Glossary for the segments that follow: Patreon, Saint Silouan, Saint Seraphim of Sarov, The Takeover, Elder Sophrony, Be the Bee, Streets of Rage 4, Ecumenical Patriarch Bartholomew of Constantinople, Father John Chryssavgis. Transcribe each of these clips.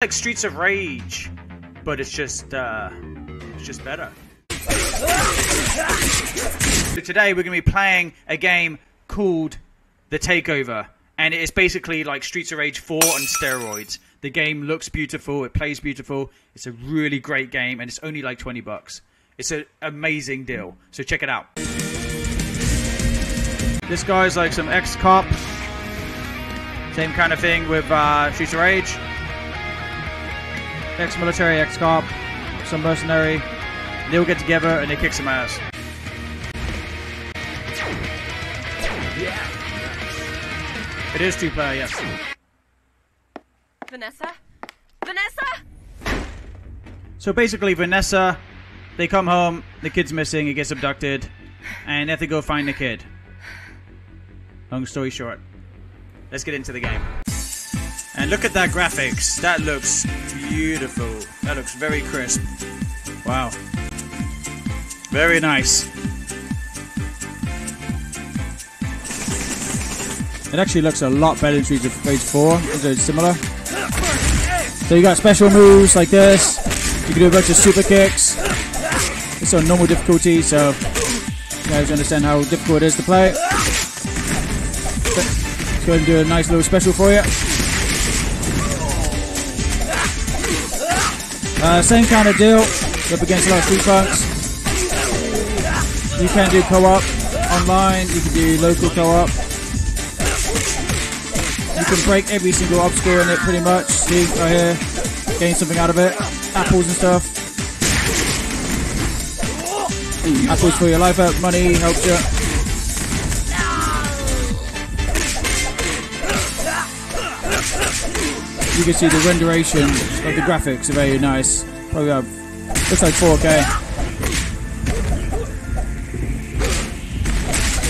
Like Streets of Rage, but it's just better. So today we're going to be playing a game called The Takeover, and it is basically like Streets of Rage 4 on steroids. The game looks beautiful, it plays beautiful, it's a really great game, and it's only like 20 bucks. It's an amazing deal, so check it out. This guy's like some ex-cop, same kind of thing with Streets of Rage. Ex-military, ex-cop, some mercenary. They all get together and they kick some ass. Yeah. It is two-player, yes. Vanessa? Vanessa? So basically, Vanessa, they come home, the kid's missing, he gets abducted, and they have to go find the kid. Long story short. Let's get into the game. And look at that graphics. That looks beautiful. That looks very crisp. Wow. Very nice. It actually looks a lot better than Streets of Rage 4. It's similar. So you got special moves like this. You can do a bunch of super kicks. It's on normal difficulty, so you guys understand how difficult it is to play. Let's go ahead and do a nice little special for you. Same kind of deal, up against a lot of street punks. You can do co-op online, you can do local co-op. You can break every single obstacle in it pretty much. See, right here, gain something out of it. Apples and stuff. Apples for your life up, money helps you. You can see the renderation of the graphics are very nice. Probably looks like 4K.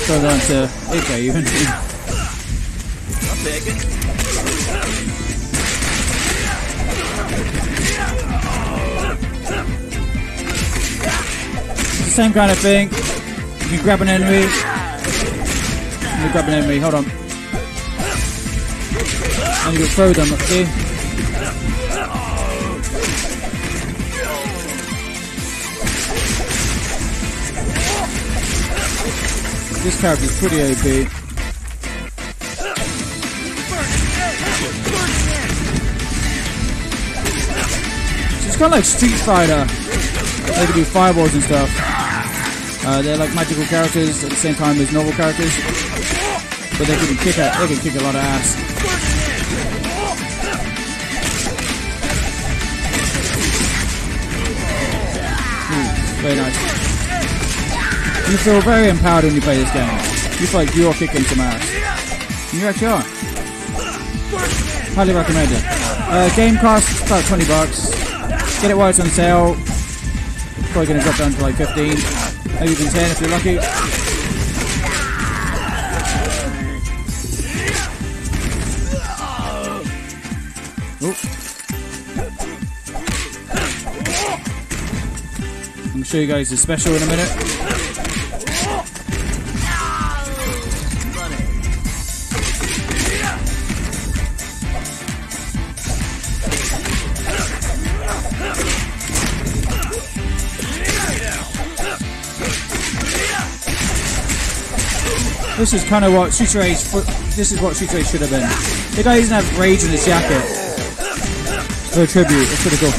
Goes on to 8K even. It's the same kind of thing. You can grab an enemy. Let me grab an enemy, hold on. And you can throw them, see? This character's pretty OP. So it's kind of like Street Fighter. They can do fireballs and stuff. They're like magical characters at the same time as normal characters. But they can kick a lot of ass. Very nice. You feel very empowered when you play this game. You feel like you're kicking some ass. And you actually are. Highly recommend it. Game costs about 20 bucks. Get it while it's on sale. Probably going to drop down to like 15. Maybe even 10 if you're lucky. Oops. I'm going to show you guys the special in a minute. This is kind of what Streets of Rage. This is what Streets of Rage should have been. The guy doesn't have rage in his jacket. It's for a tribute. It's pretty cool.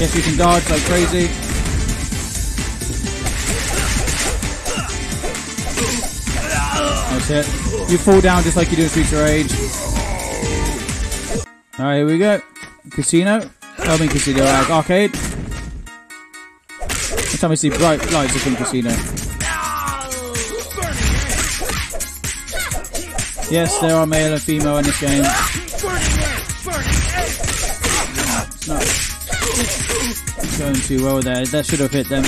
Yes, you can dodge like crazy. That's it. You fall down just like you do in Streets of Rage. Alright, here we go. Casino. I mean casino, like arcade. Every time we see bright lights, it's in casino. Yes, there are male and female in this game. It's not going too well there. That should have hit them.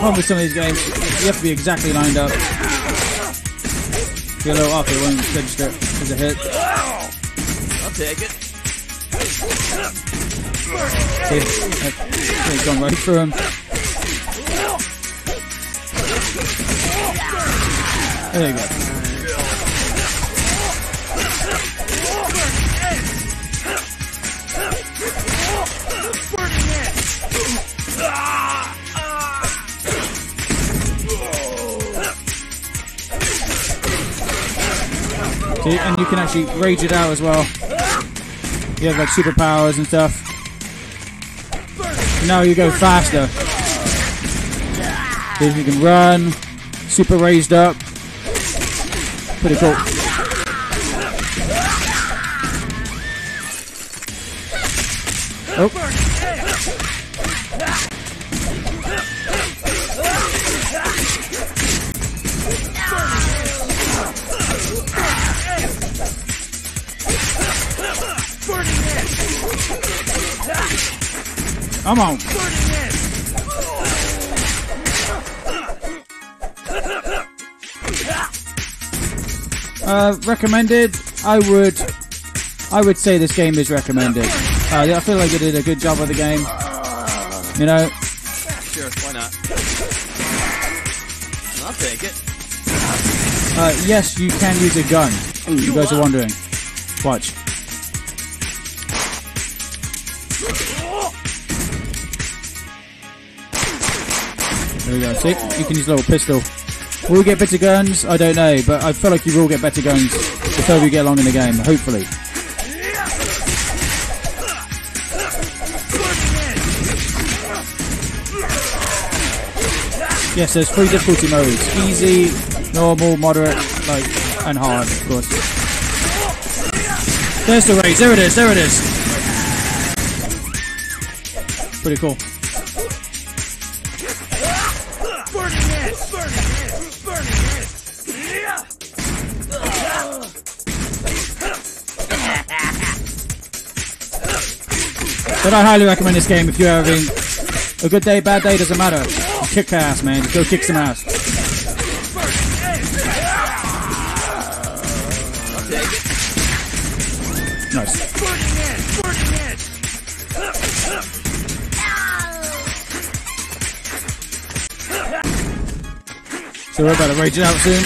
Problem with some of these games, you have to be exactly lined up. If you're a little off, it won't register as a hit. I'll take it. It's gone right through him. There you go. So, and you can actually rage it out as well. You have like superpowers and stuff. Now you go faster. Because you can run, super raised up. Pretty cool. Oh. Come on. Recommended. I would say this game is recommended. I feel like they did a good job of the game. You know. Sure. Why not? I'll take it. Yes, you can use a gun. You guys are wondering. Watch. There we go. See, you can use a little pistol. Will we get better guns? I don't know, but I feel like you will get better guns the further you get along in the game, hopefully. Yes, there's three difficulty modes. Easy, normal, moderate, like, and hard, of course. There's the rage. There it is. There it is. Pretty cool. But I highly recommend this game if you're having a good day, bad day, doesn't matter. Just kick ass, man. Just go kick some ass. Nice. So we're about to rage it out soon.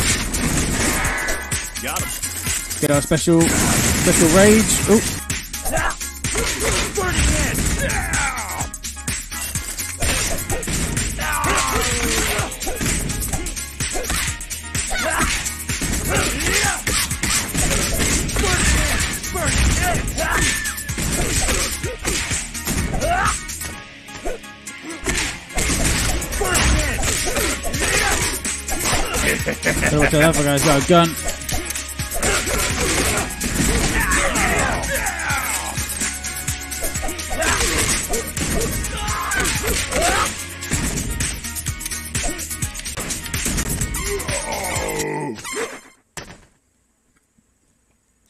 Got him. Get our special rage. Ooh. So what the other guy's got a gun.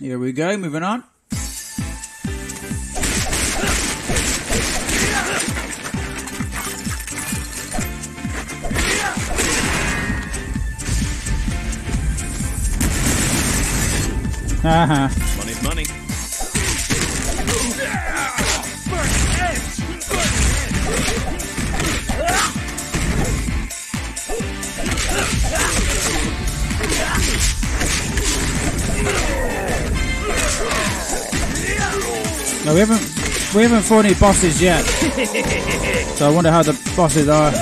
Here we go, moving on. Money's money. No, we haven't fought any bosses yet. So I wonder how the bosses are.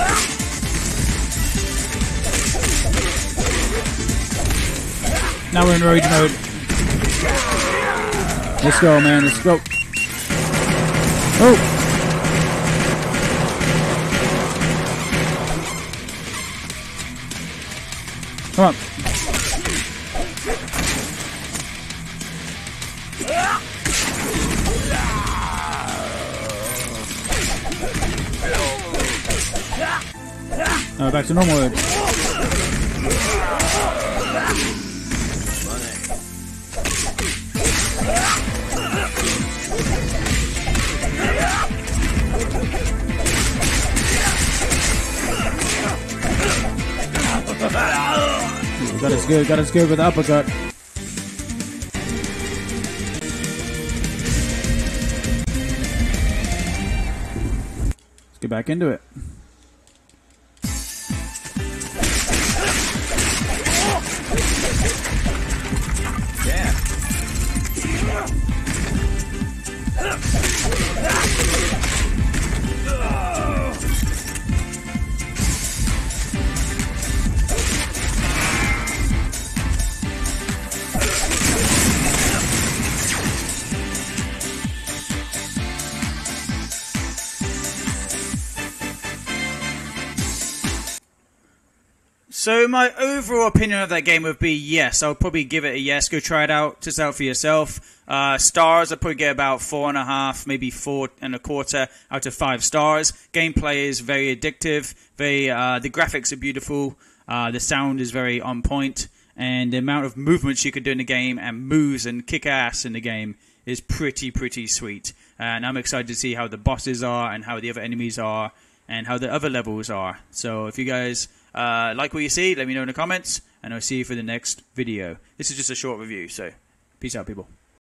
Now we're in rage mode. Let's go, man. Let's go. Oh! Come on. Now back to normal. Got us good with the uppercut. Let's get back into it. So my overall opinion of that game would be yes. I would probably give it a yes. Go try it out. Test it out for yourself. Stars, I'd probably get about 4.5, maybe 4.25 out of 5 stars. Gameplay is very addictive. The graphics are beautiful. The sound is very on point. And the amount of movements you can do in the game and moves and kick ass in the game is pretty sweet. And I'm excited to see how the bosses are and how the other enemies are and how the other levels are. So if you guys like what you see, let me know in the comments, and I'll see you for the next video. This is just a short review, so peace out, people.